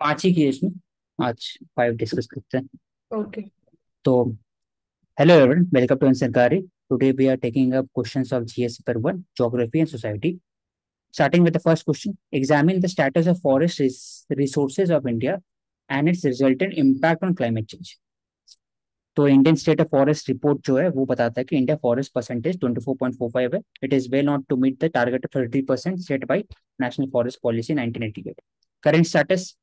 पांच ही की है इसमें, आज 5 डिस्कस करते हैं। ओके तो hello everyone, welcome to Sarkari. Today we are taking up questions of GS paper 1 geography and society. Starting with the first question, examine the status of forest resources of India and its resultant impact on climate change. तो Indian state of forest report जो है वो बताता है कि India forest percentage 24.45 है। It is well not to meet the target of 30% set by national forest policy 1988। Current status,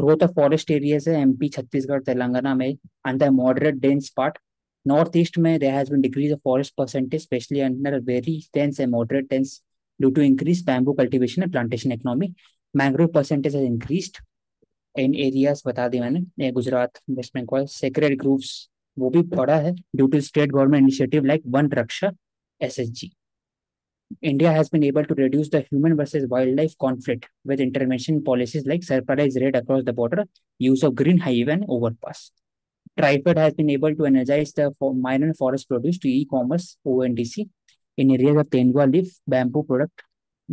growth of forest areas है MP, Chhattisgarh, Telangana में under moderate dense part. North east में there has been decrease of forest percentage specially under very dense and moderate dense due to increase bamboo cultivation and plantation economy. Mangrove percentage has increased in areas बता दी मैंने, Gujarat, West Bengal. Sacred groves वो भी बढ़ा है due to state government initiative like वन रक्षा SHG. India has been able to reduce the human versus wildlife conflict with intervention policies like surprise raid across the border, use of green highway and overpass. Tripod has been able to energize the minor forest produce to e-commerce ONDC in areas of tenwa leaf, bamboo product,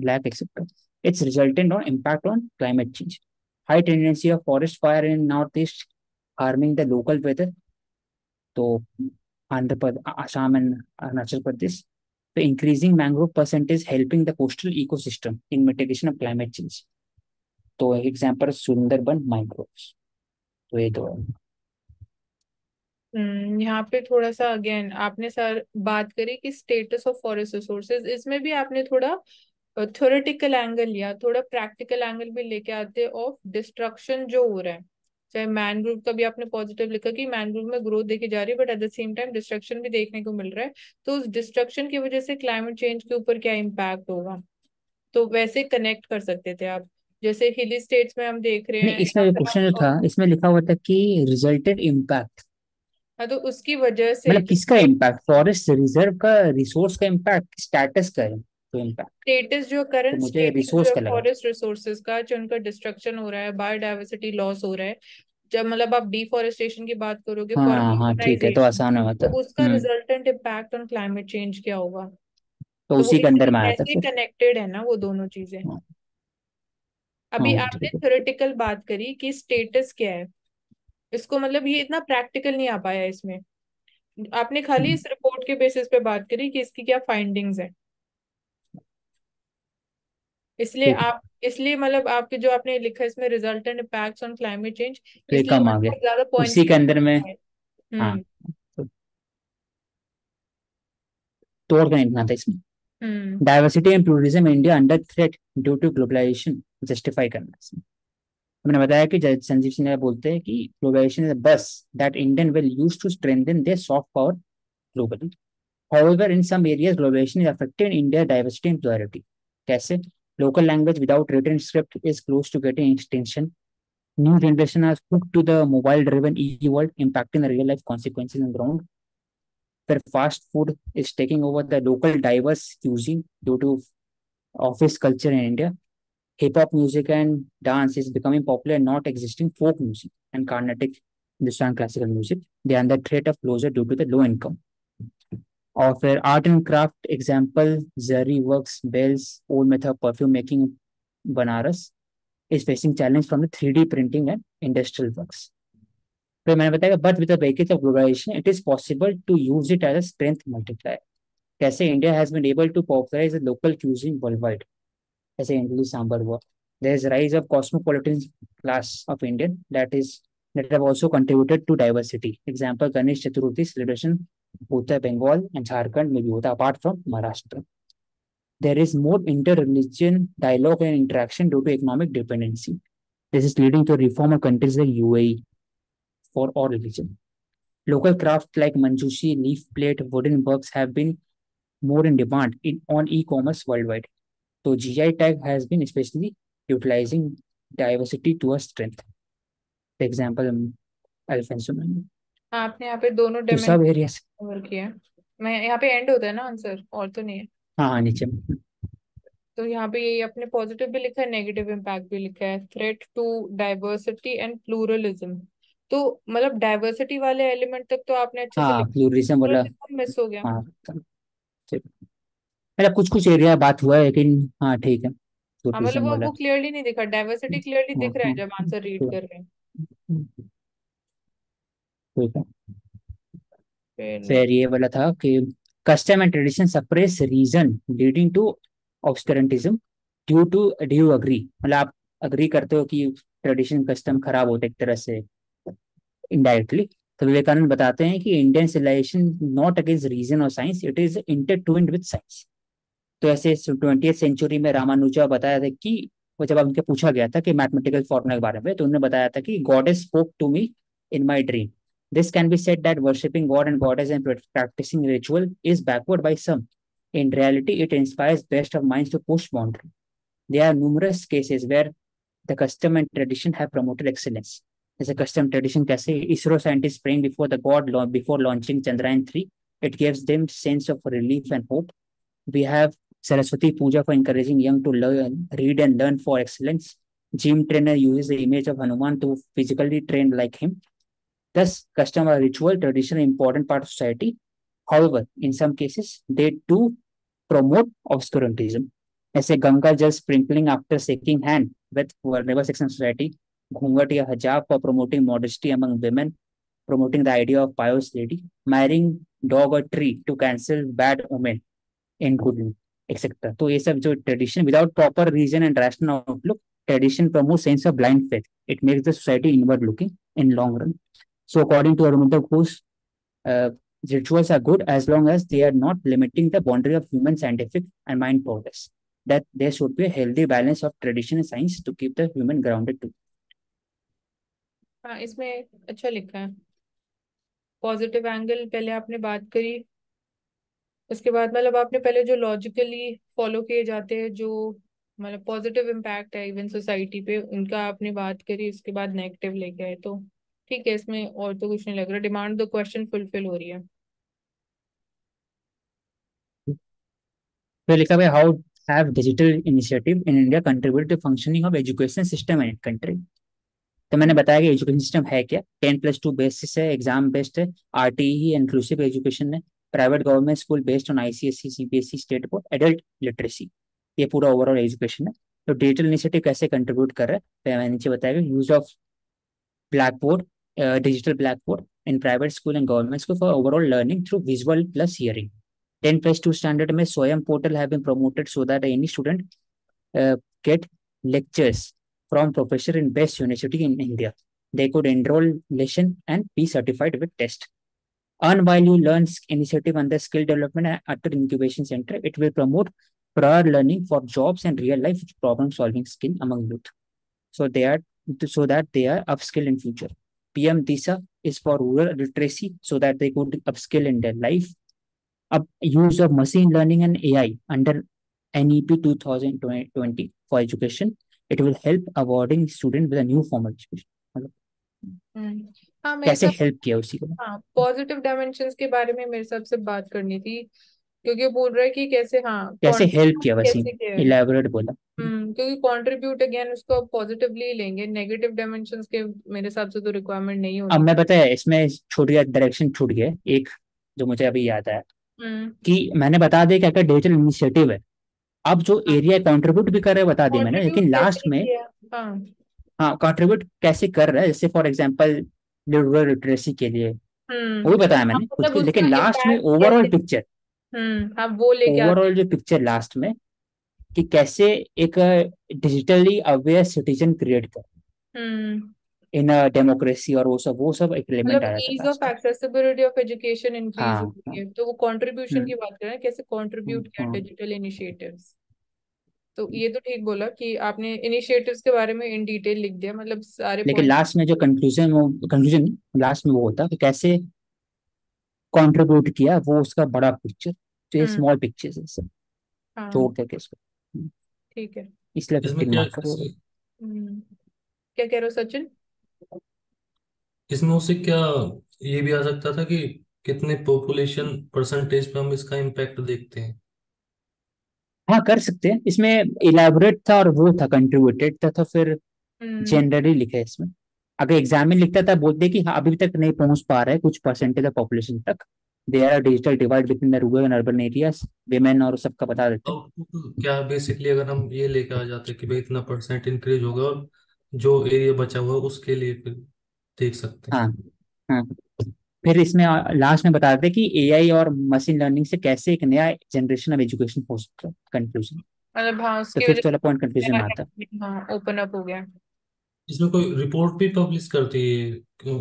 black etc. Its resultant on impact on climate change. High tendency of forest fire in northeast harming the local weather. So Andhra Pradesh, Assam and Himachal Pradesh. The increasing mangrove percentage helping the coastal ecosystem in mitigation of climate change. So, example Sundarban mangroves. तो ये दो। यहाँ पे थोड़ा सा again आपने sir बात करी कि स्टेटस ऑफ फॉरेस्ट रिसोर्सेज, इसमें भी आपने थोड़ा थ्योरेटिकल एंगल लिया, थोड़ा प्रैक्टिकल एंगल भी लेके आते ऑफ डिस्ट्रक्शन जो हो रहा है। चाहे मैनग्रोव का भी आपने पॉजिटिव लिखा कि मैनग्रोव में ग्रोथ देखी जा रही है, but at the same time destruction भी देखने को मिल रहा है। तो उस डिस्ट्रक्शन की वजह से क्लाइमेट चेंज के ऊपर क्या इम्पैक्ट होगा, तो वैसे कनेक्ट कर सकते थे आप। जैसे हिली स्टेट्स में हम देख रहे हैं, इसमें क्वेश्चन था, इसमें लिखा हुआ था कि रिजल्टेड इम्पैक्ट। हाँ, तो उसकी वजह से मतलब किसका इम्पैक्ट, फॉरेस्ट रिजर्व का, रिसोर्स का इम्पैक्ट, स्टेटस का स्टेटस जो करंट फॉरेस्ट रिसोर्सेज का जो उनका डिस्ट्रक्शन हो रहा है, बायोडायवर्सिटी लॉस हो रहा है। जब मतलब आप डिफॉरेस्टेशन की बात करोगे, हाँ, ठीक है, तो आसान होता है। उसका resultant impact on climate change क्या होगा, तो उसी के अंदर में आता है, कनेक्टेड है ना वो दोनों चीजें। अभी आपने थ्योरेटिकल बात करी कि स्टेटस क्या है, इसको मतलब ये इतना प्रैक्टिकल नहीं आ पाया इसमें। आपने खाली इस रिपोर्ट के बेसिस पे बात करी कि इसकी क्या फाइंडिंग्स है, इसलिए आप मतलब आपके जो आपने लिखा इसमें resultant impacts on climate change कम आ गया उसी के अंदर में। हाँ, तो और क्या इतना था इसमें, diversity and pluralism India under threat due to globalization justify करना इसमें। हमने बताया कि संजीव सिन्हा बोलते हैं कि globalisation is a bus that Indian will use to strengthen their soft power globally. However in some areas globalization is affecting India diversity and plurality. कैसे? Local language without written script is close to getting extinction. New generation are hooked to the mobile-driven EE world, impacting the real-life consequences on ground. Where fast food is taking over the local diverse cuisine due to office culture in India. Hip-hop music and dance is becoming popular and not existing folk music and Carnatic, Hindustani classical music. They are under threat of closure due to the low income. और फिर art and craft, example zari works, bells, old method perfume making, Banaras is facing challenge from the 3D printing and industrial works. फिर मैंने बताया but with the baggage of globalization it is possible to use it as a strength multiplier. कैसे? India has been able to popularize the local cuisine world wide, जैसे इडली सांभर हुआ। There is rise of cosmopolitan class of Indian that is that have also contributed to diversity. Example Ganesh Chaturthi celebration Uttar Bengal and Jharkhand में भी होता है apart from Maharashtra. There is more inter religion dialogue and interaction due to economic dependency. This is leading to reform of countries like UAE for all religion. Local craft like Manjushi, leaf plate, wooden works have been more in demand in on e commerce world wide. तो GI tag has been specially utilizing diversity to a strength. Example alphonso. आपने यहाँ पे दोनों सब areas cover किया। मैं यहाँ पे एंड होता है ना आंसर, और तो नहीं है। हाँ, नीचे तो यहाँ पे ये अपने पॉजिटिव भी लिखा है, नेगेटिव इम्पैक्ट भी लिखा है, threat to diversity and pluralism. तो मतलब डाइवर्सिटी वाले एलिमेंट तक तो आपने अच्छे से लिखा, प्लूरलिज्म वाला मिस हो गया। हाँ, ठीक। मतलब कुछ कुछ एरिया बात हुआ है लेकिन हाँ ठीक है। हमें लोगों को क्लियरली नहीं दिखा, डाइवर्सिटी क्लियरली दिख रहा है जब आंसर रीड कर रहे हैं। फिर ये वाला था कि custom and tradition suppress reason leading to obscurantism due to due agree, मतलब आप अग्री करते हो कि ट्रेडिशन कस्टम खराब होते एक तरह से इनडायरेक्टली। तो विवेकानंद बताते हैं कि Indian civilization not against reason और science, it is intertwined with science. तो ऐसे 20th सेंचुरी में रामानुजा बताया था कि वो जब उनके पूछा गया था कि मैथमेटिकल फॉर्मूला के बारे में, तो उन्होंने बताया था कि goddess spoke to me in my dream, this can be said that worshipping god and goddess and practising ritual is backward by some, in reality it inspires best of minds to push boundary, there are numerous cases where the custom and tradition have promoted excellence. जैसे custom tradition कैसे, ISRO scientist praying before the god before launching Chandrayaan-3, it gives them sense of relief and hope. We have Saraswati Puja for encouraging young to learn, read and learn for excellence. Gym trainer uses the image of Hanuman to physically train like him. Thus, custom or ritual tradition is an important part of society. However, in some cases, they do promote obscurantism. As a Ganga jal sprinkling after shaking hand with vulnerable section of society, ghungat ya hijab for promoting modesty among women, promoting the idea of pious lady, marrying dog or tree to cancel bad omen and good luck. Etcetera. तो ये सब जो tradition without proper reason and rational outlook, tradition promote sense of blind faith, it makes the society inward looking in long run. So according to Arunoday Ghosh, rituals are good as long as they are not limiting the boundary of human scientific and mind progress, that there should be a healthy balance of tradition and science to keep the human grounded to. हां, इसमें अच्छा लिखा है। Positive angle पहले आपने बात करी, उसके बाद मतलब आपने पहले जो लॉजिकली फॉलो किए जाते हैं, जो मतलब पॉजिटिव इम्पैक्ट है इवन सोसाइटी पे, उनका आपने बात करी, उसके बाद नेगेटिव लेके आए। तो ठीक है, इसमें और तो कुछ नहीं लग रहा। डिमांड द क्वेश्चन फुलफिल हो रही है। फिर लिखा भाई, how have digital initiative in India contribute to functioning of education system in country. तो मैंने बताया कि एजुकेशन सिस्टम है क्या, 10+2 बेसिस है, एग्जाम बेस्ड है, RTE इंक्लूसिव एजुकेशन है, private government school based on ICSE, CBSE, state board, adult literacy, ये पूरा ओवरऑल एजुकेशन है। तो डिजिटल इनिशिएटिव कैसे कंट्रीब्यूट कर रहा है, मैंने नीचे बताया कि use of black board, digital black board in private school and government school for overall learning through visual plus hearing. 10+2 standard में स्वयं portal have been promoted so that any student get lectures from professor in best university in India, they could enrol lesson and be certified with test. Earn while you learn initiative under skill development and utter incubation center, it will promote prior learning for jobs and real life problem solving skill among youth, so that they are upskilled in future. PM Disa is for rural literacy so that they could upskill in their life. Use of machine learning and AI under NEP 2020 for education, it will help awarding student with a new form of education. हाँ, कैसे help किया उसी को। हाँ, positive dimensions के बारे में मेरे सबसे बात करनी थी, क्योंकि वो बोल रहा है कि कैसे, हाँ, कैसे हेल्प किया, वैसे इलैबोरेट बोला। क्योंकि कंट्रीब्यूट अगेन उसको पॉजिटिवली लेंगे, नेगेटिव डायमेंशंस के मेरे हिसाब से तो रिक्वायरमेंट नहीं होगी। अब मैं पता है इसमें छूट गया, डायरेक्शन छूट गया एक, जो मुझे अभी याद आया कि मैंने बता दिया क्या क्या डिजिटल इनिशिएटिव है, अब जो एरिया कंट्रीब्यूट भी कर रहे बता दिया मैंने, लेकिन लास्ट में हाँ कंट्रीब्यूट कैसे कर रहा है, जैसे फॉर एग्जांपल रूरल लिटरेसी के लिए वो बताया मैंने कुछ, लेकिन लास्ट में ओवरऑल पिक्चर, हाँ वो लेके ओवरऑल जो पिक्चर लास्ट में कि कैसे एक डिजिटली अवेयर सिटीजन क्रिएट कर इन डेमोक्रेसी, और वो सब एक एलिमेंट आ रहा है, ease of accessibility of education increase होती है। तो वो कंट्रीब्यूशन की बात कर रहे हैं, कैसे कंट्रीब्यूट किया डिजिटल इनिशिएटिव्स। तो ये तो ठीक बोला कि आपने इनिशिएटिव्स के बारे में इन डिटेल लिख दिया, मतलब सारे, लेकिन लास्ट में जो कंक्लूजन लास्ट में वो होता कि कैसे कंट्रीब्यूट किया, वो उसका बड़ा पिक्चर, जो स्मॉल पिक्चर्स है सब छोड़ करके इसको, ठीक है, इसलिए क्या कह रहे हो सचिन, इसमें उसे क्या ये भी आ सकता था कि कितने पॉपुलेशन परसेंटेज पे हम इसका इम्पैक्ट देखते हैं। हाँ, कर सकते हैं, इसमें इलैबोरेट था और वो था कंट्रीब्यूटेड था, तो फिर जनरली लिखा है इसमें। अगर एग्जाम में लिखता था बोलते कि हाँ अभी तक नहीं पहुंच पा रहा है कुछ परसेंटेज ऑफ पॉपुलेशन तक, there are digital divide between the rural and urban areas, women और सबका बता देते हैं। क्या बेसिकली अगर हम ये लेके आ जाते कि भाई इतना परसेंट इंक्रीज होगा और जो एरिया बचा हुआ है उसके लिए फिर देख सकते हैं। हाँ हाँ, फिर इसमें लास्ट में बता देते कि एआई और मशीन लर्निंग से कैसे एक नया जनरेशन ऑफ एजुकेशन हो सकता है। कंफ्यूजन तो फिफ्थ वाला पॉइंट कंफ्यूजन आता है, ओपन अप हो गया। इसमें कोई रिपोर्ट भी पब्लिश करती है क्यों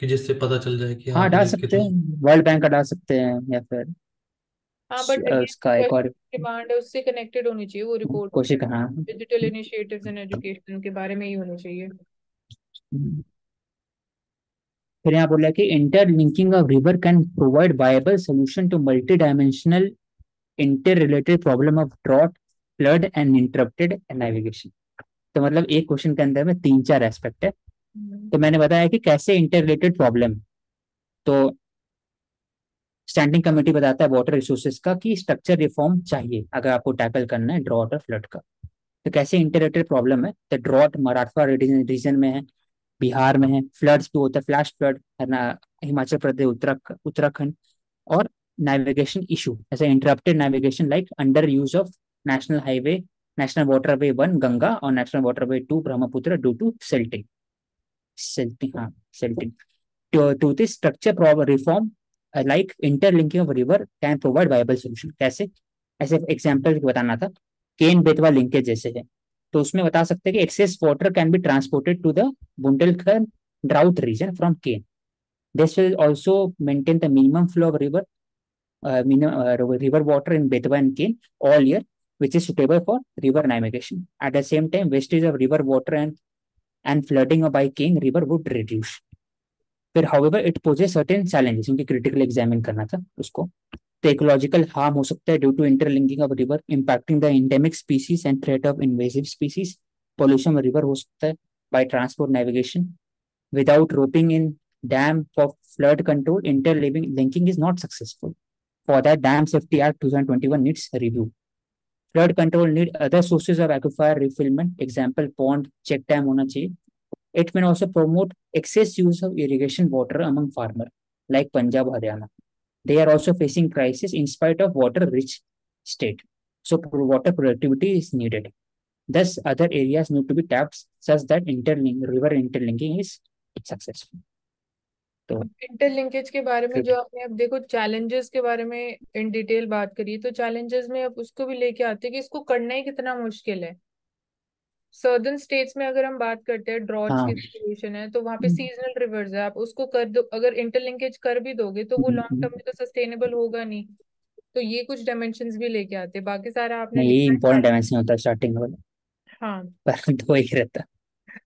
कि जिससे पता चल जाए कि हाँ डाल सकते हैं, वर्ल्ड बैंक का डाल सकते हैं या फिर हाँ, बट उसका एक और डिमांड है उससे कनेक्टेड होनी चाहिए वो रिपोर्ट कोशिश। हाँ डिजिटल इनिशिएटिव्स इन एजुकेशन के बारे में ही होनी चाहिए। फिर यहाँ बोला कि interlinking of river can provide viable solution to multi dimensional interrelated problem of drought, flood and interrupted navigation. तो मतलब एक क्वेश्चन के अंदर में 3-4 एस्पेक्ट है। तो मैंने बताया कि कैसे इंटररिलेटेड प्रॉब्लम, तो स्टैंडिंग कमेटी बताता है वाटर रिसोर्सेज का कि स्ट्रक्चर रिफॉर्म चाहिए अगर आपको टैकल करना है ड्रॉट और फ्लड का। तो कैसे इंटररिलेटेड प्रॉब्लम है, तो ड्रॉट मराठवाड़ा रीजन में है, बिहार में है, फ्लड्स भी होता है फ्लैश फ्लड हिमाचल प्रदेश उत्तराखंड, और नेविगेशन इशू ऐसे interrupted navigation like under use of national highway, national waterway 1 Ganga और national waterway 2 Brahmaputra due to silting. To this structure problem reform like interlinking of river can provide viable solution. कैसे ऐसे example बताना था, Ken Betwa linkage जैसे है तो उसमें बता सकते हैं कि excess water can be transported to the Bundelkhand drought region from Ken, this will also maintain the minimum flow of river water in Betwa and Ken all year which is suitable for river navigation. At the same time, wastage of river water and flooding by King River would reduce. But however, it poses certain challenges. उनके critical examine करना था उसको। The ecological harm हो सकता है due to interlinking of river, impacting the endemic species and threat of invasive species. Pollution of river हो सकता है by transport navigation. Without roping in dam for flood control, interlinking is not successful. For that, Dam Safety Act 2021 needs review. Flood control need other sources of aquifer refillment, example pond, check dam होना चाहिए। It can also promote excess use of irrigation water among farmer like Punjab, Haryana. They are also facing crisis in spite of water rich state, so water productivity is needed. Thus other areas need to be tapped such that river interlinking is successful. तो interlinkage के बारे में जो आपने अब देखो challenges के बारे में इन डिटेल बात करी, तो चैलेंजेस में अब उसको भी लेके आते हैं कि इसको करना ही कितना मुश्किल है। सर्दर्न स्टेट्स में अगर हम बात करते हैं ड्रॉट्स की सिचुएशन है तो वहाँ पे सीजनल रिवर्स है, आप उसको कर दो अगर इंटरलिंकेज कर भी दोगे तो वो लॉन्ग टर्म में तो सस्टेनेबल होगा नहीं। तो ये कुछ डायमेंशंस भी लेके आते हैं, बाकी सारा आपने ये इंपॉर्टेंट डायमेंशन होता है स्टार्टिंग वाला। हाँ पर दो ही रहता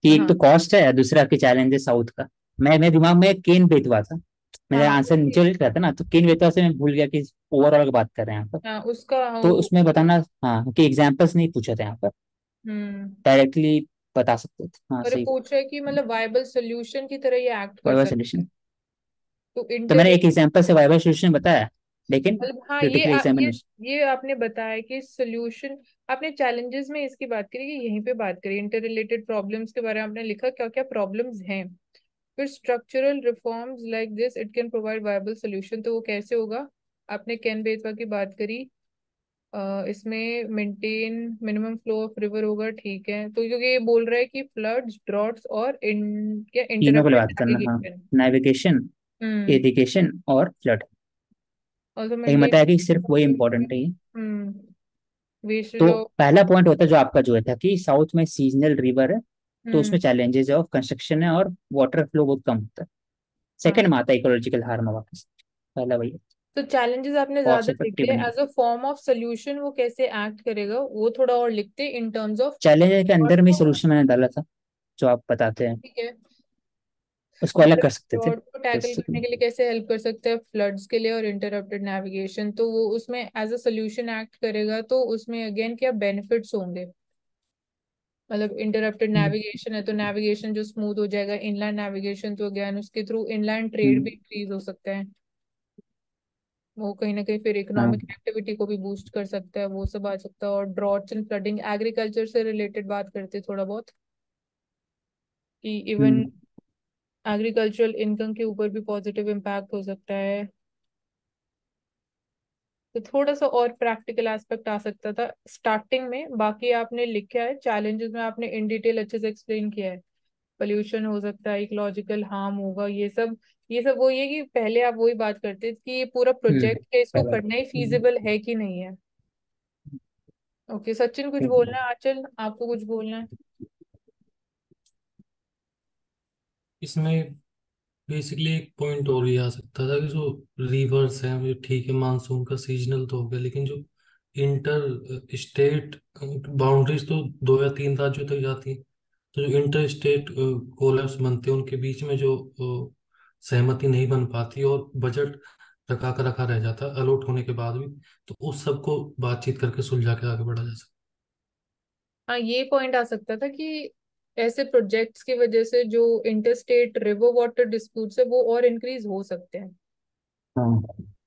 कि एक तो कॉस्ट है, दूसरा के चैलेंजेस साउथ का। मैं दिमाग में केन बेतवा था, मेरा आंसर नीचे लिख रहा था ना, तो केन बेतवा से मैं भूल गया कि ओवरऑल की बात कर रहे हैं यहाँ पर उसका। तो उसमें बताना हाँ कि एग्जांपल्स नहीं पूछा था यहाँ पर, डायरेक्टली बता सकते थे। हाँ सही पूछा है कि मतलब वायबल सॉल्यूशन की तरह ये एक्ट कर सकते हैं। तो मैंने एक एग्जांपल से वायबल सॉल्यूशन बताया, लेकिन हाँ ये आपने बताया कि सॉल्यूशन आपने चैलेंजेस में इसकी बात करी कि यहीं पे बात करी इंटर रिलेटेड प्रॉब्लम्स के बारे में आपने लिखा क्या क्या प्रॉब्लम्स हैं, फिर structural reforms like this it can provide viable solution. तो वो कैसे होगा, आपने केन बेतवा की बात करी। इसमें maintain minimum flow of river होगा, ठीक है। तो क्योंकि ये बोल रहा है कि फ्लड्स, ड्रॉट्स और नेविगेशन, इरिगेशन और फ्लड बताया कि सिर्फ वही इम्पोर्टेंट है। तो पहला पॉइंट होता है जो आपका जो था कि साउथ में सीजनल रिवर है तो उसमें चैलेंजेस ऑफ कंस्ट्रक्शन है और वाटर फ्लो बहुत कम होता है। सेकंड में आता है इकोलॉजिकल हार्म वापस पहला वही। तो चैलेंजेस आपने ज्यादा लिखे as a form of solution, वो कैसे एक्ट करेगा वो थोड़ा और लिखते इन टर्म्स ऑफ चैलेंजेस के अंदर में सॉल्यूशन मैंने डाला था जो आप बताते हैं, ठीक है। उसको अलग कर सकते थे टैकल करने के लिए कैसे हेल्प कर सकते हैं फ्लड्स के लिए और इंटरप्टेड नेविगेशन, तो वो उसमें एज अ सॉल्यूशन एक्ट करेगा। तो उसमें अगेन क्या बेनिफिट्स होंगे, मतलब इंटरप्टेड नेविगेशन है तो नेविगेशन जो स्मूथ हो जाएगा, इनलैंड नेविगेशन तो अगेन उसके थ्रू इनलैंड ट्रेड भी इंक्रीज हो सकता है, वो कहीं ना कहीं फिर इकोनॉमिक एक्टिविटी को भी बूस्ट कर सकता है, वो सब आ सकता है। और ड्रॉट्स एंड फ्लडिंग एग्रीकल्चर से रिलेटेड बात करते हैं थोड़ा बहुत कि इवन एग्रीकल्चरल इनकम के ऊपर भी पॉजिटिव इम्पैक्ट हो सकता है। तो थोड़ा सा और प्रैक्टिकल एस्पेक्ट आ सकता था स्टार्टिंग में। बाकी आपने लिखा है चैलेंजेस में, आपने इन डिटेल अच्छे से एक्सप्लेन किया है, पोल्यूशन हो सकता है, इकोलॉजिकल हार्म होगा, ये सब वो ये कि पहले आप वही बात करते थे कि ये पूरा प्रोजेक्ट है, इसको करना ही फीजिबल है कि नहीं है। ओके, सचिन कुछ बोलना है? आंचल आपको कुछ बोलना है? इसमें बेसिकली एक पॉइंट और भी आ सकता था कि जो रिवर्स हैं, जो ठीक है मानसून का सीजनल तो हो गया, लेकिन जो इंटर स्टेट बाउंड्रीज तो 2 या 3 राज्यों तक जाती है, तो जो इंटर स्टेट कोलैप्स बनते हैं उनके बीच में जो सहमति नहीं बन पाती और बजट रखा रह जाता अलॉट होने के बाद भी, तो उस सब को बातचीत करके सुलझा के आगे बढ़ा जा सकता। हाँ, ये पॉइंट आ सकता था कि ऐसे प्रोजेक्ट्स की वजह से जो इंटरस्टेट रिवर वाटर डिस्प्यूट्स है वो और इंक्रीज हो सकते हैं। हाँ,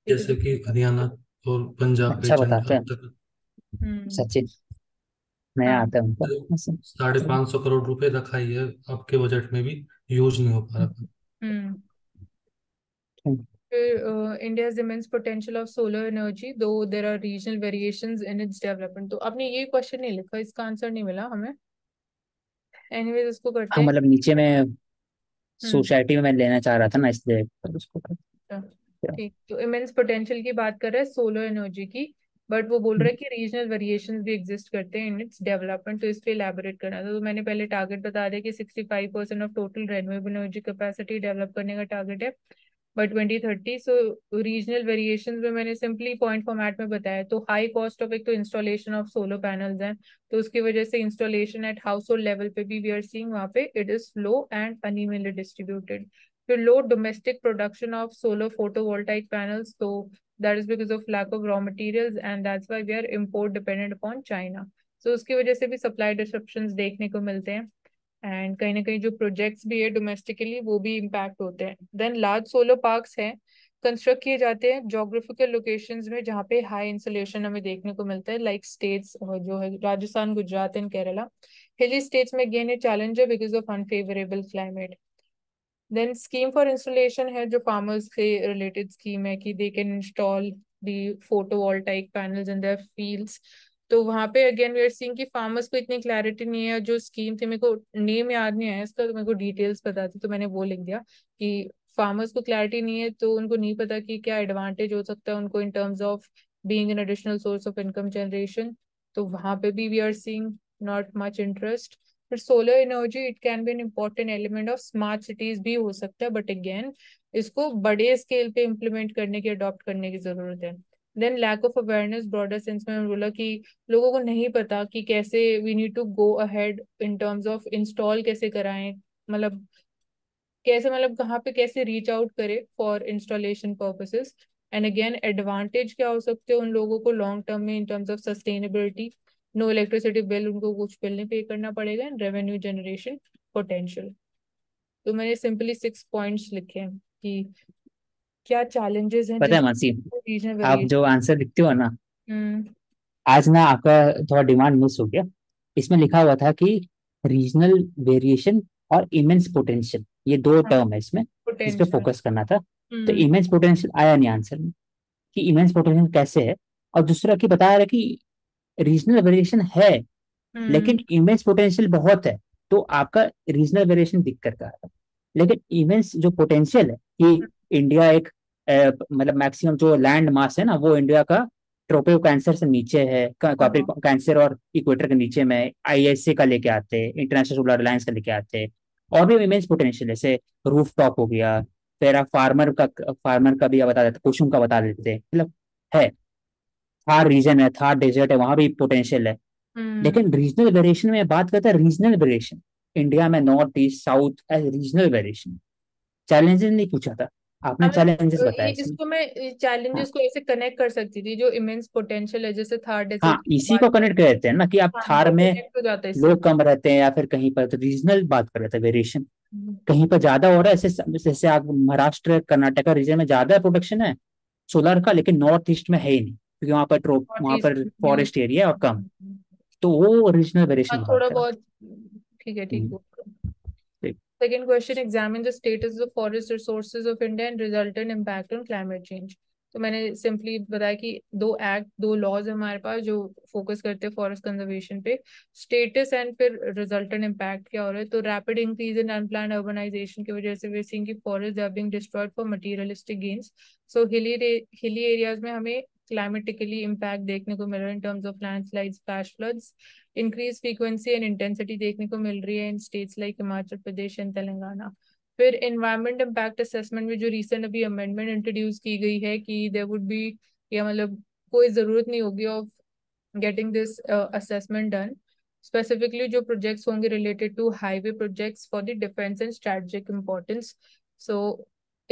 जैसे कि हरियाणा और पंजाब। अच्छा बताते हैं सचिन, मैं आता हूँ। 550 करोड़ रुपए रखा ही है आपके बजट में, भी यूज नहीं हो पा रहा। India's immense potential of solar energy, though there are regional variations in its development. तो आपने ये क्वेश्चन नहीं लिखा, इसका आंसर नहीं मिला हमें। Anyways, इसको करते हैं। मतलब नीचे में सोसाइटी में मैं लेना चाह रहा था ना, इसलिए उसको ठीक। तो immense potential की बात कर रहे हैं सोलर एनर्जी की, बट वो बोल रहे हैं कि रीजनल वेरिएशंस भी एग्जिस्ट करते हैं इन इट्स डेवलपमेंट, तो इस पे इलैबोरेट करना था। तो मैंने पहले टारगेट बता दिया कि 65% of total renewable energy capacity develop करने का टारगेट है बट 2030। सो रीजनल वेरिएशन में मैंने सिंपली पॉइंट फॉर्मेट में बताया। तो हाई कॉस्ट ऑफ एक तो इंस्टॉलेशन ऑफ सोलर पैनल्स हैं, तो उसकी वजह से installation at household level पे भी वी आर सीइंग वहाँ पे it is low and unevenly distributed. फिर low domestic production of solar photovoltaic panels, तो that is because of lack of raw materials and that's why we are import dependent upon China. So उसकी वजह से भी supply disruption देखने को मिलते हैं एंड कहीं ना कहीं जो प्रोजेक्ट्स भी है डोमेस्टिकली वो भी इम्पैक्ट होते हैं। देन लार्ज सोलर पार्क्स हैं, कंस्ट्रक्ट किए जाते हैं जोग्राफिकल लोकेशंस में जहाँ पे हाई इंसुलेशन हमें देखने को मिलता है, लाइक स्टेट्स जो है Rajasthan, Gujarat and Kerala. Hilly states में गेन ए चैलेंज है because of unfavourable climate. Then scheme for installation है जो फार्मर्स से रिलेटेड स्कीम है कि they can install the photovoltaic panels in their fields, तो वहां पे अगेन वी आर सीइंग कि फार्मर्स को इतनी क्लैरिटी नहीं है। जो स्कीम थी, मेरे को नेम याद नहीं आया इसका, तो मेरे को डिटेल्स पता थी तो मैंने वो लिख दिया कि फार्मर्स को क्लैरिटी नहीं है तो उनको नहीं पता कि क्या एडवांटेज हो सकता है उनको in terms of being an additional source of income generation, तो वहां पे भी we are seeing not much interest. फिर solar energy it can be an important element of smart cities भी हो सकता है, बट अगेन इसको बड़े स्केल पे इम्प्लीमेंट करने की, अडॉप्ट करने की जरूरत है। Then lack of awareness broader sense में बोला कि लोगों को नहीं पता कि कैसे we need to go ahead in terms of install कैसे कराएं, मतलब कैसे, मतलब कहाँ पे कैसे रीच आउट करें for installation purposes. And again advantage क्या हो सकते हैं उन लोगों को लॉन्ग टर्म में in terms of sustainability, no electricity bill, उनको कुछ बिल नहीं पे करना पड़ेगा, एंड रेवेन्यू जनरेशन पोटेंशियल। तो मैंने सिंपली 6 पॉइंट्स लिखे हैं कि क्या चैलेंजेस हैं। पता है मानसी, आप जो आंसर लिखते हो ना, आज ना आपका थोड़ा डिमांड मिस हो गया। इसमें लिखा हुआ था कि रीजनल वेरिएशन और इमेंस पोटेंशियल, ये दो टर्म है इसमें, इस पे फोकस करना था। तो इमेंस पोटेंशियल आया नहीं आंसर में कि इमेंस पोटेंशियल कैसे है, और दूसरा कि बता रहा कि रीजनल वेरिएशन है लेकिन इमेंस पोटेंशियल बहुत है, तो आपका रीजनल वेरिएशन दिख करता है, लेकिन इमेंस जो पोटेंशियल है ये इंडिया एक मतलब मैक्सिमम जो लैंड मास है ना वो इंडिया का ट्रोपिक कैंसर से नीचे है, कैंसर और इक्वेटर के नीचे में आईएसए का लेके आते हैं, इंटरनेशनल सोलर अलायंस का लेके आते हैं। और भी इमेंस पोटेंशियल जैसे रूफ टॉप हो गया, फिर आप फार्मर का भी बता देते, कुसुम का बता देते हैं, मतलब है। थार रीजन है, थार डेजर्ट है, वहां भी पोटेंशियल है। लेकिन रीजनल वेरिएशन में बात करते हैं, रीजनल वेरिएशन इंडिया में north east south as regional variation. Challenges नहीं पूछा था आपने, चैलेंजेस बताए। इसको मैं चैलेंजेस को ऐसे कनेक्ट कर सकती थी जो इमेंस पोटेंशियल है जैसे थार डेजर्ट। हाँ, इसी को कनेक्ट करते हैं ना कि आप थार में लोग कम रहते हैं या फिर कहीं पर, तो रीजनल बात कर रहे थे वेरिएशन, कहीं पर ज्यादा हो रहा है। जैसे आप महाराष्ट्र कर्नाटका रीजन में ज्यादा प्रोडक्शन है सोलर का, लेकिन नॉर्थ ईस्ट में है ही नहीं क्योंकि वहाँ पर फॉरेस्ट एरिया और कम, तो वो रीजनल वेरिएशन थोड़ा बहुत। ठीक है, ठीक है। Second question, examine the status of forest resources of India and resultant impact on climate change. तो मैंने सिंपली बताया कि 2 एक्ट 2 लॉज हमारे पास जो फोकस करते हैं फॉरेस्ट कंजर्वेशन पे, स्टेटस एंड फिर रिजल्टेंट इम्पैक्ट क्या हो रहा है। तो rapid increase in unplanned urbanisation की वजह से वे सीइंग कि forest are being destroyed for materialistic gains. So hilly areas में हमें क्लाइमेटिकली इम्पैक्ट देखने को मिल रहा है in terms of landslides, flash floods, increase frequency and intensity देखने को मिल रही है in states like Himachal Pradesh and Telangana. फिर एनवायरमेंट इम्पैक्ट असेसमेंट में जो रिसेंट अभी अमेंडमेंट इंट्रोड्यूस की गई है कि देयर वुड बी, या मतलब कोई ज़रूरत नहीं होगी of getting this assessment done. Specifically जो प्रोजेक्ट्स होंगे related to highway projects for the defence and strategic importance. So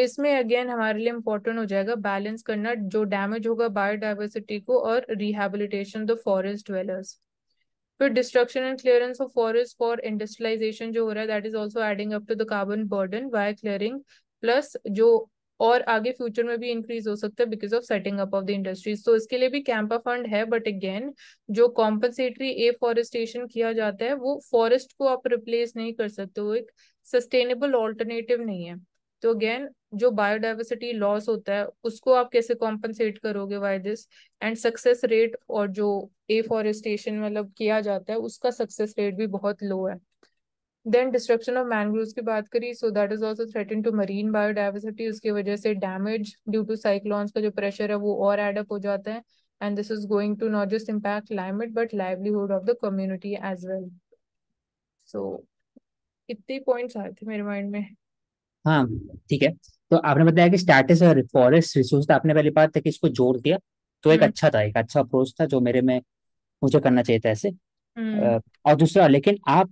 इसमें अगेन हमारे लिए इम्पोर्टेंट हो जाएगा बैलेंस करना जो डैमेज होगा बायोडाइवर्सिटी को और रिहेबिलिटेशन द फॉरेस्ट ड्वेलर्स। फिर destruction and clearance of forest for industrialisation जो हो रहा है that is also adding up to the carbon burden by clearing, plus जो और आगे फ्यूचर में भी इंक्रीज हो सकता है because of setting up of the industries. तो इसके लिए भी कैंपा फंड है, बट अगेन जो कॉम्पनसेटरी एफॉरेस्टेशन किया जाता है वो फॉरेस्ट को आप रिप्लेस नहीं कर सकते, वो एक सस्टेनेबल ऑल्टरनेटिव नहीं है। तो अगेन जो बायोडाइवर्सिटी लॉस होता है उसको आप कैसे कॉम्पनसेट करोगे by this, and success rate और जो एफॉरेस्टेशन मतलब किया जाता है उसका सक्सेस रेट भी बहुत लो है। देन डिस्ट्रक्शन ऑफ मैंग्रोव्स की बात करी, so that is also threaten to marine biodiversity, उसकी वजह से डैमेज ड्यू टू साइक्लोन्स का जो प्रेशर है वो और एडअप हो जाता है, and this is going to not just impact climate but livelihood of the community as well. So इतने पॉइंट्स आए थे मेरे माइंड में। हाँ ठीक है, तो आपने बताया कि स्टेटस और फॉरेस्ट रिसोर्स था, आपने पहली बात था कि इसको जोड़ दिया तो एक अच्छा था, एक अच्छा अप्रोच था जो मेरे में मुझे करना चाहिए था ऐसे। और दूसरा लेकिन आप,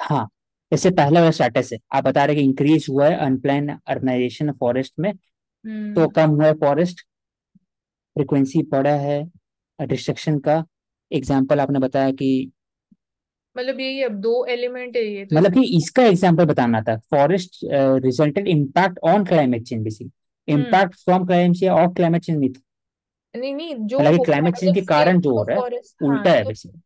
हाँ इससे पहला वाला स्टेटस है, आप बता रहे कि इंक्रीज हुआ है अनप्लान अर्बनाइजेशन फॉरेस्ट में, तो कम हुआ है फॉरेस्ट, फ्रिक्वेंसी बढ़ा है डिस्ट्रक्शन का। एग्जाम्पल आपने बताया कि मतलब यही अब 2 एलिमेंट है ये, तो मतलब कि इसका एग्जांपल बताना था, forest resultant impact on climate change भी, इम्पैक्ट फ्रॉम क्लाइमेट चेंज और क्लाइमेट चेंज नहीं, जो क्लाइमेट चेंज के कारण जो हो रहा है उल्टा है बेसिकली।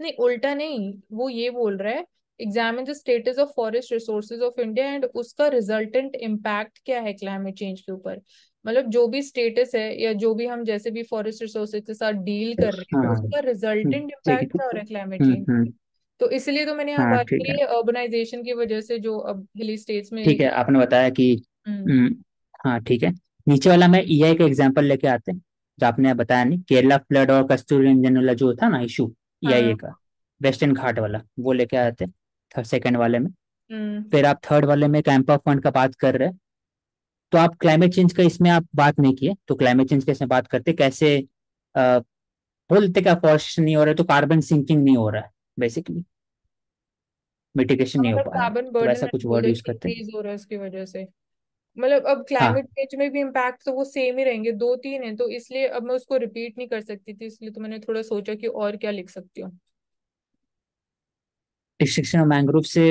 नहीं उल्टा नहीं, वो ये बोल रहा है examine the status of forest resources of India and उसका रिजल्टेंट इम्पैक्ट क्या है क्लाइमेट चेंज के ऊपर। मतलब जो भी स्टेटस है या जो भी हम जैसे भी फॉरेस्ट रिसोर्सेज के साथ डील कर रहे हैं उसका रिजल्टेंट इम्पैक्ट क्या हो रहा है क्लाइमेट चेंज। तो इसलिए तो मैंने यहाँ बात की अर्बनाइजेशन की वजह से जो अब हिली स्टेट्स में। ठीक है आपने बताया कि हाँ ठीक है, नीचे वाला मैं ईआई का एग्जांपल लेके आते हैं जो आपने बताया नहीं, केरला फ्लड और कस्तूररंजन वाला जो था ना इशू ईआईए का, वेस्टर्न घाट वाला वो लेके आते हैं थर्ड सेकंड वाले में। फिर आप थर्ड वाले में कैंपा फंड का बात कर रहे हैं, तो आप क्लाइमेट चेंज का इसमें आप बात नहीं किए, तो क्लाइमेट चेंज कैसे बात करते, कैसे बोलते क्या फॉरेस्ट नहीं हो रहा है तो कार्बन सिंकिंग नहीं हो रहा है बेसिकली, मिटिगेशन नहीं हो पा रहा, ऐसा कुछ वर्ड यूज करते हैं इसकी वजह से। मतलब अब क्लाइमेट चेंज में भी इम्पैक्ट तो वो सेम ही रहेंगे, 2-3 हैं, तो इसलिए अब मैं उसको रिपीट नहीं कर सकती थी, इसलिए तो मैंने थोड़ा सोचा कि और क्या लिख सकती हूँ। डिस्ट्रक्शन ऑफ मैंग्रोव से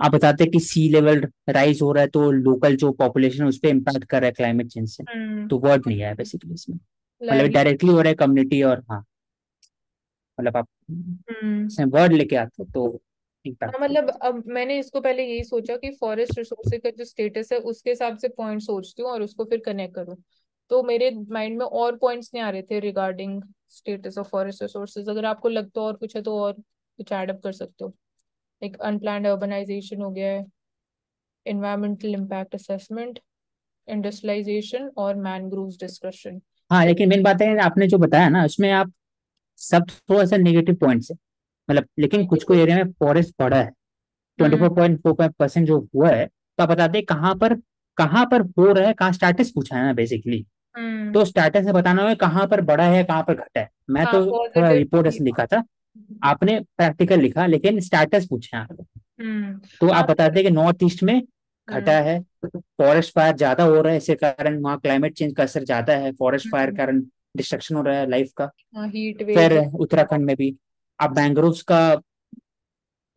आप बताते हैं कि सी लेवल राइज हो रहा है तो लोकल जो पॉपुलेशन है उस पर इम्पैक्ट कर रहा है क्लाइमेट चेंज से, तो वर्ड नहीं आया बेसिकली इसमें, मतलब डायरेक्टली हो रहा है कम्युनिटी और हाँ मतलब आप वर्ड लेके आते हो तो इम्पैक्ट। मतलब अब मैंने इसको पहले यही सोचा कि फॉरेस्ट रिसोर्सेज का जो स्टेटस है उसके हिसाब से पॉइंट सोचती हूँ और उसको फिर कनेक्ट करूँ, तो मेरे माइंड में और पॉइंट्स नहीं आ रहे थे regarding status of forest resources. अगर आपको लगता है और कुछ है तो और कुछ ऐड अप कर सकते हो, एक अनप्लान्ड अर्बनाइजेशन हो गया है, एनवायरमेंटल इम्पैक्ट असेसमेंट, इंडस्ट्रियलाइजेशन और मैनग्रोव्स डिस्कशन। हाँ लेकिन मेन बात है आपने जो बताया ना उसमें आप सब थोड़ा सा नेगेटिव पॉइंट्स है मतलब, लेकिन कुछ कुछ एरिया में फॉरेस्ट बढ़ा है 24.45% जो हुआ है, तो आप बताते हैं कहाँ पर हो रहा है, कहाँ स्टेटस पूछा है ना बेसिकली, तो स्टेटस से बताना होगा कहाँ पर बढ़ा है कहाँ पर घटा है। मैं तो थोड़ा रिपोर्ट ऐसे लिखा था, आपने प्रैक्टिकल लिखा, लेकिन स्टेटस पूछा है तो आप बताते हैं कि नॉर्थ ईस्ट में घटा है, फॉरेस्ट फायर ज्यादा हो रहा है, इसके कारण वहाँ क्लाइमेट चेंज का असर ज्यादा है, फॉरेस्ट फायर कारण डिस्ट्रक्शन हो रहा है लाइफ का। फिर उत्तराखंड में भी आप मैंग्रोव्स का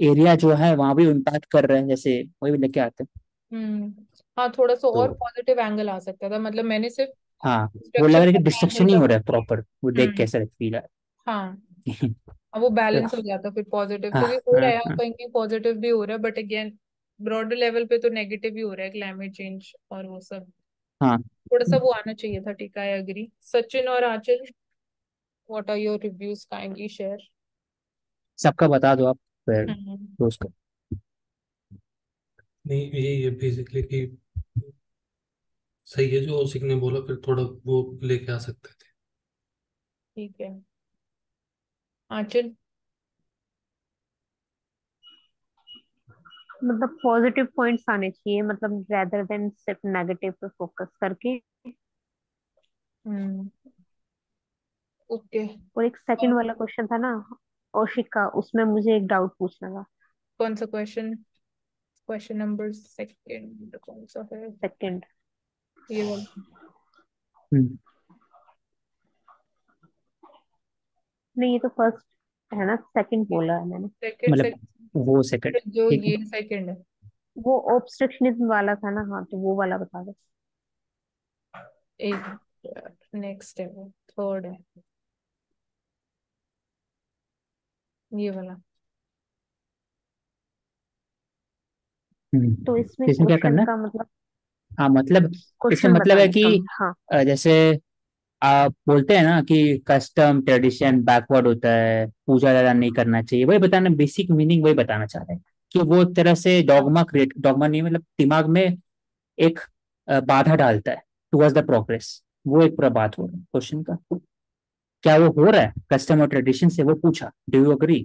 एरिया जो है वहां भी इम्पैक्ट कर रहे हैं, जैसे वही भी लेके आते हैं। हाँ थोड़ा सा और पॉजिटिव एंगल आ सकता था, मतलब मैंने सिर्फ हाँ वो लग रहा है कि डिस्ट्रक्शन नहीं हो रहा है प्रॉपर, वो देख कैसा फील आ रहा है। हाँ वो बैलेंस हो जाता फिर पॉजिटिव, क्योंकि हो रहा है कहीं कहीं पॉजिटिव भी हो रहा है बट अगेन ब्रॉडर लेवल पे तो नेगेटिव ही हो रहा है क्लाइमेट चेंज और वो सब। हाँ थोड़ा सा वो आना चाहिए था। ठीक है, एग्री। सचिन और Aanchal, what are your reviews, kindly share. सबका बता दो आप फिर दोस्त को। नहीं ये बेसिकली कि सही है जो सिख ने बोला, फिर थोड़ा वो लेके आ सकते थे। ठीक है आंचल, मतलब पॉजिटिव पॉइंट्स आने चाहिए, मतलब रेदर देन सिर्फ नेगेटिव पे फोकस करके। ओके और एक सेकंड वाला क्वेश्चन था ना ओशिका, उसमें मुझे एक डाउट पूछना था। कौन सा क्वेश्चन? क्वेश्चन नंबर सेकंड कौन सा है? सेकंड ये वाला नहीं, ये तो फर्स्ट है ना, सेकंड बोला है मैंने। मतलब वो सेकंड जो ये सेकंड है वो ऑब्स्ट्रक्शनिज्म वाला था ना। हाँ तो वो वाला बता दो। एक नेक्स्ट है वो थर्ड है ये वाला। तो इसमें क्या करना का मतलब, हाँ मतलब इसमें मतलब है कि हाँ। जैसे आप बोलते हैं ना कि कस्टम ट्रेडिशन बैकवर्ड होता है, पूजा ज्यादा नहीं करना चाहिए, वही बताना, बेसिक मीनिंग वही बताना चाह रहे हैं कि वो तरह से डॉगमा क्रिएट, डॉगमा नहीं मतलब दिमाग में एक बाधा डालता है टुवर्ड्स द प्रोग्रेस। वो एक पूरा बात हो रहा है क्वेश्चन का, क्या वो हो रहा है कस्टम और ट्रेडिशन से, वो पूछा डू यू एग्री,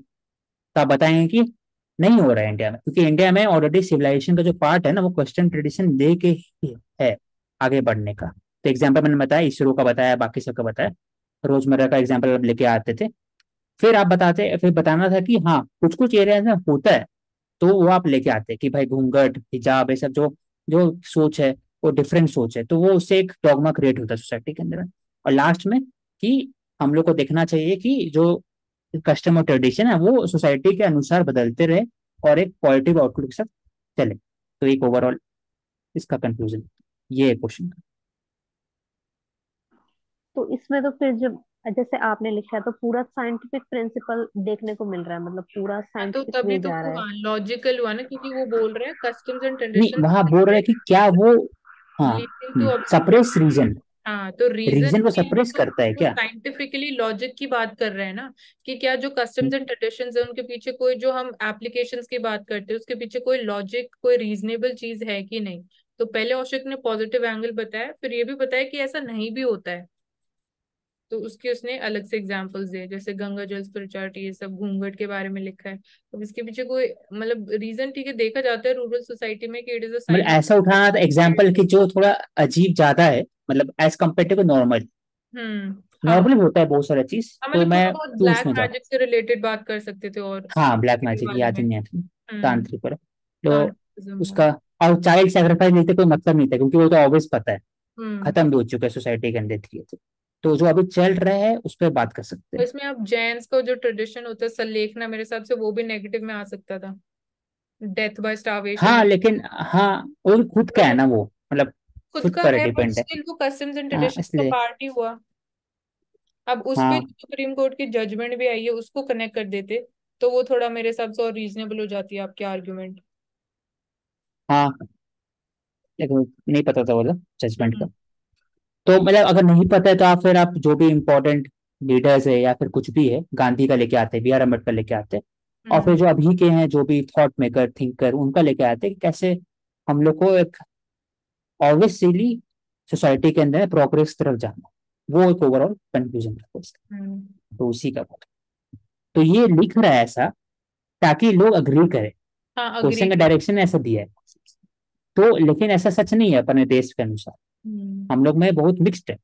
तो आप बताएंगे कि नहीं हो रहा है इंडिया में, क्योंकि इंडिया में ऑलरेडी सिविलाइजेशन का जो पार्ट है ना वो कस्टम ट्रेडिशन दे के ही है आगे बढ़ने का। तो एग्जाम्पल मैंने बताया, इसरो का बताया, बाकी सबका बताया, रोजमर्रा का एग्जाम्पल आप लेके आते थे, फिर आप बताते, फिर बताना था कि हाँ कुछ कुछ एरिया में होता है, तो वो आप लेके आते कि भाई घूंघट हिजाब ये सब जो सोच है वो डिफरेंट सोच है, तो वो उससे एक डॉगमा क्रिएट होता है सोसाइटी के अंदर। और लास्ट में कि हम लोग को देखना चाहिए कि जो कस्टम और ट्रेडिशन है वो सोसाइटी के अनुसार बदलते रहे और एक पॉजिटिव आउटलुक के साथ चले। तो एक ओवरऑल इसका कंक्लूजन ये है क्वेश्चन का। तो इसमें तो फिर जब जैसे आपने लिखा तो पूरा साइंटिफिक प्रिंसिपल देखने को मिल रहा है, मतलब पूरा साइंटिफिक तभी तो लॉजिकल हुआ ना, क्योंकि वो बोल रहे हैं कस्टम्स एंड ट्रेडिशंस, वहाँ बोल रहे हैं कि क्या वो हाँ सप्रेस रीजन, हाँ तो रीजन को सप्रेस करता है क्या? साइंटिफिकली लॉजिक की बात कर रहे हैं ना कि क्या जो कस्टम्स एंड ट्रेडिशंस है उनके पीछे कोई, जो हम एप्लीकेशंस की बात करते हैं उसके पीछे कोई लॉजिक, कोई रीजनेबल चीज है कि नहीं। तो पहले औशिक ने पॉजिटिव एंगल बताया, फिर ये भी बताया कि ऐसा नहीं भी होता है, तो उसके उसने अलग से एग्जांपल्स दिए, जैसे गंगा जल स्पिरिचुअलिटी ये सब, घूंघट के बारे में लिखा है। अब इसके पीछे कोई मतलब रीजन ठीक है देखा जाता है रूरल सोसाइटी में कि इट इज अ ऐसा उठाना था एग्जांपल कि जो थोड़ा अजीब ज्यादा है, मतलब as compare to normal. Normal होता है बहुत सारा चीज, तो मैं ब्लैक मैजिक से रिलेटेड बात कर सकते थे और हाँ ब्लैक मैजिक याद नहीं आती तांत्रिक पर, तो उसका और चाइल्ड सैक्रिफाइस लेते कोई मतलब नहीं था क्योंकि वो तो ऑब्वियस पता है खत्म भी हो चुका है सोसाइटी के अंदर थी, तो जो अभी चल रहा है उस पर बात कर सकते हैं। इसमें आप जैन्स का जो ट्रेडिशन होता है सलेखना, मेरे हिसाब से वो भी नेगेटिव में आ सकता था, डेथ बाय स्टार्वेशन। हाँ लेकिन हाँ और खुद का है ना वो, मतलब खुद पर डिपेंड है, वो कस्टम्स एंड ट्रेडिशंस का पार्ट ही हुआ। अब उस पे सुप्रीम कोर्ट की जजमेंट भी आई है, उसको कनेक्ट कर देते तो वो थोड़ा मेरे हिसाब से और रीजनेबल हो जाती है आपकी आर्ग्यूमेंट। हाँ लेकिन नहीं पता था बोला जजमेंट का, तो मतलब अगर नहीं पता है तो आप फिर आप जो भी इम्पोर्टेंट लीडर्स है या फिर कुछ भी है, गांधी का लेके आते हैं, बी आर अम्बेडकर लेके आते हैं, और फिर जो अभी के हैं जो भी थॉट मेकर थिंकर उनका लेके आते हैं, कैसे हम लोग को एक ऑब्वियसली सोसाइटी के अंदर प्रोग्रेस तरफ जाना, वो एक ओवरऑल कंफ्यूजन था, तो उसी का तो ये लिख रहा है ऐसा ताकि लोग अग्री करें। क्वेश्चन का डायरेक्शन ऐसा दिया है तो, लेकिन ऐसा सच नहीं है अपने देश के अनुसार, हम लोग में बहुत मिक्स्ड है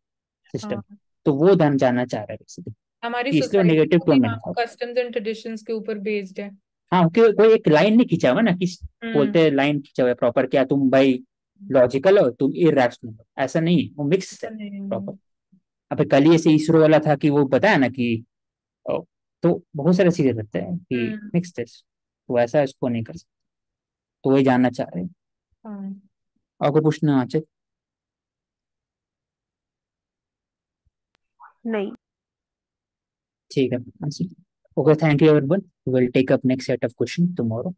सिस्टम, तो वो धन जाना चाह रहा है हमारी इसलिए negative comment customs and traditions के ऊपर बेस्ड है। हाँ क्योंकि कोई एक लाइन नहीं खींचा हुआ ना कि बोलते हैं लाइन खींचा हुआ प्रॉपर, क्या तुम भाई लॉजिकल हो तुम इरेशनल हो, ऐसा नहीं, वो मिक्स है प्रॉपर। अब कल ही ऐसे इसरो वाला था कि वो बताया ना कि तो बहुत सारी चीजें रहते हैं कि मिक्स है, तो ऐसा इसको नहीं कर सकते, तो वही जानना चाह रहे हैं। और कोई पूछना आंचल? नहीं ठीक है okay, thank you everyone, we will take up next set of question tomorrow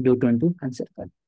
due to answer कर।